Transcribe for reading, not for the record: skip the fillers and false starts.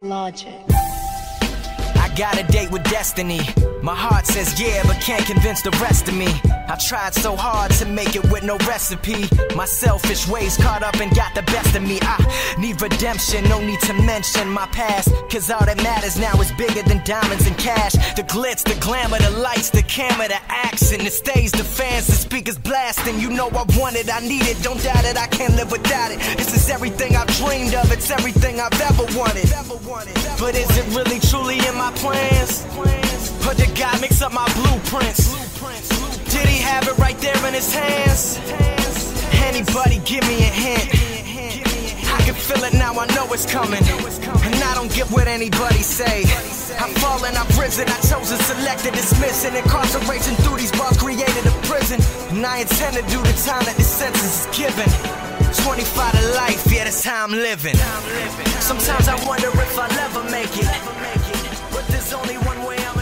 Logic. I got a date with destiny. My heart says yeah, but can't convince the rest of me. I tried so hard to make it with no recipe. My selfish ways caught up and got the best of me. I need redemption, no need to mention my past, cause all that matters now is bigger than diamonds and cash. The glitz, the glamour, the lights, the camera, the action, the stage, the fans, the speakers blasting. You know I want it, I need it, don't doubt it, I can't live without it. This is everything I've dreamed of, it's everything I've ever wanted. But is it really truly in my plans? But did God mix up my blueprints? Did he have it right there in his hands? Anybody give me a hint? I can feel it now, I know it's coming. And I don't get what anybody say. I've fallen, I've risen, I chose and selected, dismissing. Incarceration through these bars created a prison. And I intend to do the time that the sentence is given. 25 to life, yeah, that's how I'm living. Sometimes I wonder if I'll ever make it, but there's only one way I'm